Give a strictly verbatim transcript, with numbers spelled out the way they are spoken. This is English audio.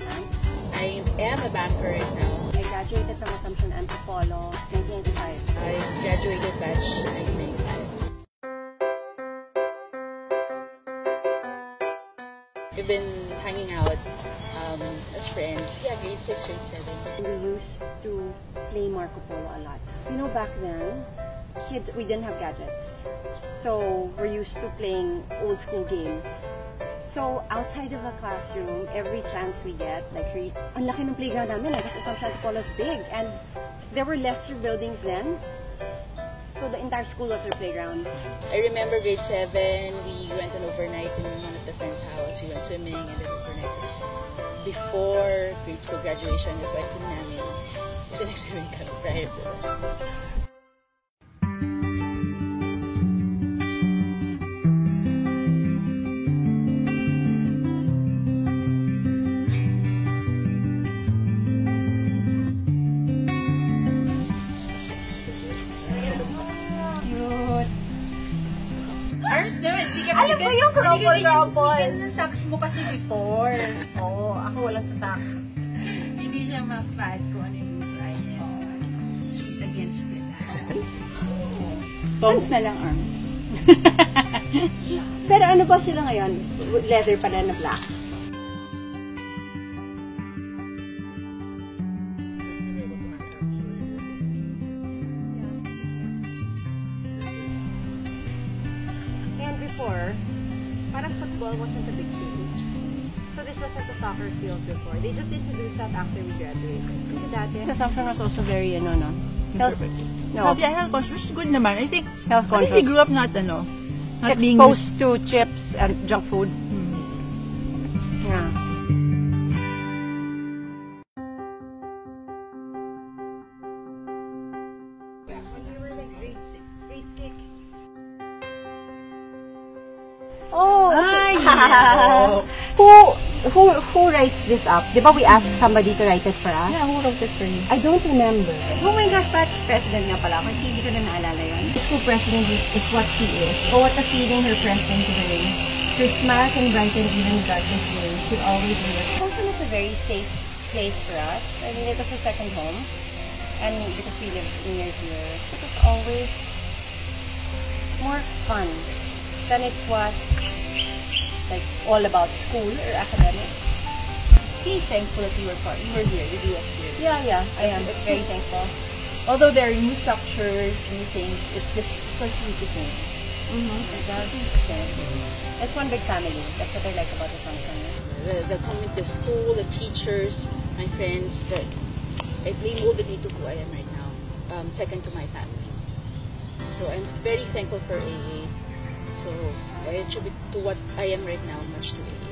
program. I am a banker right now. I graduated from Assumption Antipolo, nineteen eighty-five. I graduated batch nineteen ninety-five. We've been hanging out um, as friends. Yeah, grade six, grade seven. We used to play Marco Polo a lot. You know, back then, kids, we didn't have gadgets. So we're used to playing old school games. So outside of the classroom, every chance we get, like, ang laki ng playground namin, I guess Assumption Antipolo is big, and there were lesser buildings then, so the entire school was our playground. I remember grade seven, we went an overnight in one of the friends' house, we went swimming, and then overnight was before grade school graduation, is why team namin, it's an experiment kind of pride. Alam mo yung crumble-rumble? Hindi yung socks mo kasi before. Oo, ako walang tatak. Hindi siya ma-fad kung ano yung gusto ay niya. She's against it. Arms na lang, arms. Pero ano ba sila ngayon? Leather pala na black. Before, parang football wasn't a big thing. So this was at the soccer field before. They just introduced that after we graduated. Kasi dati, Assumption was also very, ano, no? Health, no. Yeah, health conscious, which is good naman. I think, health conscious. I think we grew up not, ano, not being exposed to chips and junk food. Hmm. Yeah. When we were like grade six. Grade six. Oh, okay. Yeah. who who who writes this up? Diba we asked somebody to write it for us? Yeah, who wrote it for you? I don't remember. Oh my gosh, batch president nga pala. Kasi hindi ko na naalala yun. School president is what she is. Oh, what a feeling her presence brings. Her smile can brighten even darkest days. She'll always be with us. Assumption is a very safe place for us. I mean, it was her second home. And because we live near here, it was always more fun than it was like all about school or academics. Be thankful that you were part. You were here. You grew up here. Yeah, yeah. I am. It's very thankful. Although there are new structures, new things, it's just it's like it's the same. Mm-hmm. It's the same. It's one big family. That's what I like about this Assumption. The the community, the school, the teachers, my friends. That it really molded me to who I am right now. Um, second to my family. So I'm very thankful for A A. So I attribute to what I am right now much to it.